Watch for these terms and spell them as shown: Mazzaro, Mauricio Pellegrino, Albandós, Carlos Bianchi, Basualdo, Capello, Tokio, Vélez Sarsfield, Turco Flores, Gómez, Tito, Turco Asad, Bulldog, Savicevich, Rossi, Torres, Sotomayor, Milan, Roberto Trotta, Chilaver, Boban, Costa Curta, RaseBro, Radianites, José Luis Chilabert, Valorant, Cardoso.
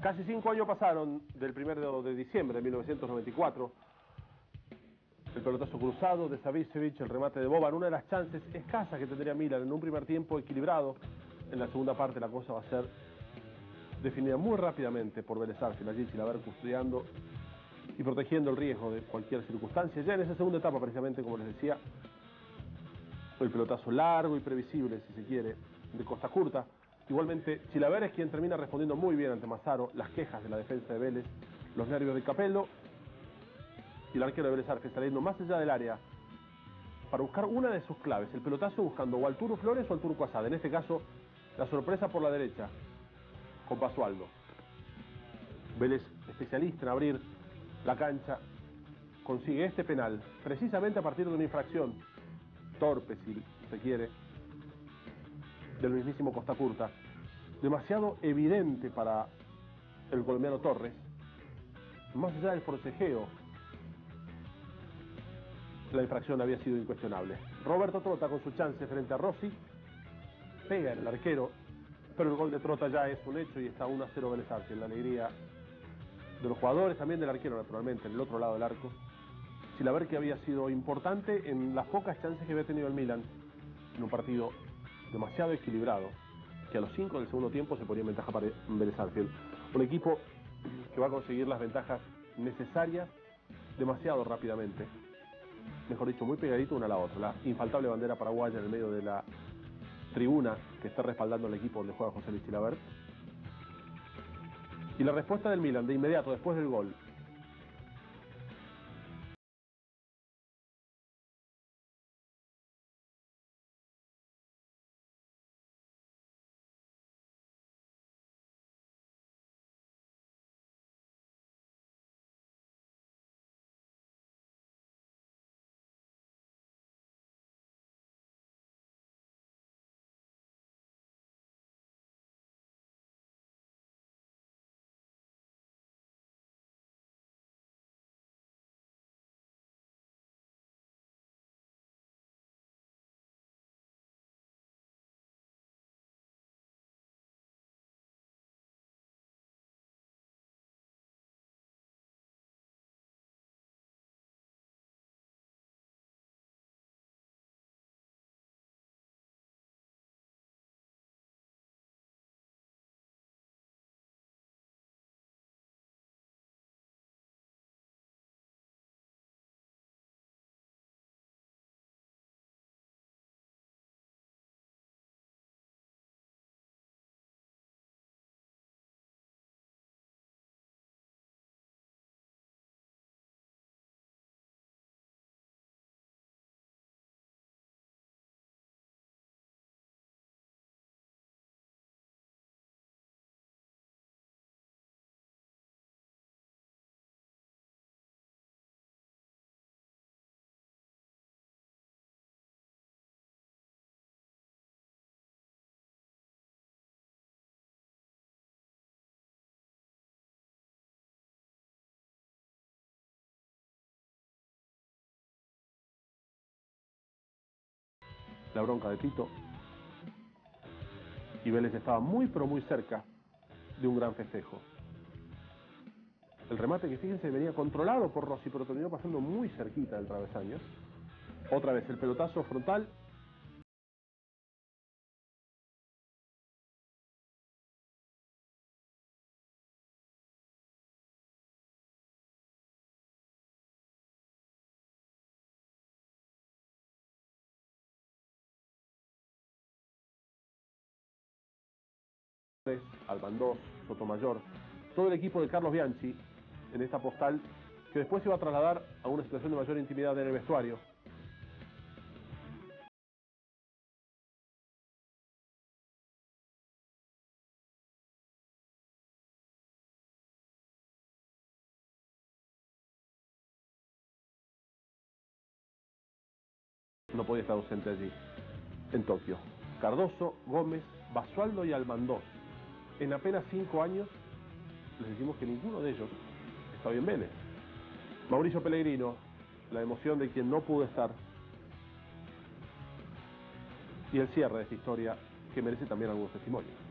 Casi 5 años pasaron del 1 de diciembre de 1994. El pelotazo cruzado de Savicevich, el remate de Boban, una de las chances escasas que tendría Milan en un primer tiempo equilibrado. En la segunda parte la cosa va a ser definida muy rápidamente por Vélez Sarsfield, allí Chilaver custodiando y protegiendo el riesgo de cualquier circunstancia. Ya en esa segunda etapa, precisamente, como les decía, el pelotazo largo y previsible, si se quiere, de Costa Curta. Igualmente, Chilaver es quien termina respondiendo muy bien ante Mazzaro las quejas de la defensa de Vélez, los nervios de Capello, y el arquero de Vélez Sarsfield saliendo más allá del área para buscar una de sus claves, el pelotazo, buscando o al Turco Flores o al Turco Asad. En este caso, la sorpresa por la derecha con Basualdo. Vélez, especialista en abrir la cancha, consigue este penal precisamente a partir de una infracción torpe, si se quiere, del mismísimo Costa Curta, demasiado evidente para el colombiano Torres. Más allá del forcejeo, la infracción había sido incuestionable. Roberto Trotta, con su chance frente a Rossi, pega en el arquero, pero el gol de Trotta ya es un hecho y está 1-0 Vélez Sarsfield. La alegría de los jugadores, también del arquero, naturalmente, en el otro lado del arco. Chilaver, que había sido importante en las pocas chances que había tenido el Milan en un partido demasiado equilibrado, que a los 5 del segundo tiempo se ponía en ventaja para Vélez Sarsfield. Un equipo que va a conseguir las ventajas necesarias demasiado rápidamente. Mejor dicho, muy pegadito una a la otra. La infaltable bandera paraguaya en el medio de la tribuna que está respaldando el equipo donde juega José Luis Chilabert. Y la respuesta del Milan de inmediato después del gol. La bronca de Tito, y Vélez estaba muy pero muy cerca de un gran festejo. El remate, que fíjense, venía controlado por Rossi, pero terminó pasando muy cerquita del travesaño. Otra vez el pelotazo frontal. Albandós, Sotomayor, todo el equipo de Carlos Bianchi en esta postal, que después se va a trasladar a una situación de mayor intimidad en el vestuario. No podía estar ausente allí, en Tokio. Cardoso, Gómez, Basualdo y Albandós. En apenas 5 años, les decimos que ninguno de ellos está bien Vélez. Mauricio Pellegrino, la emoción de quien no pudo estar. Y el cierre de esta historia que merece también algunos testimonios.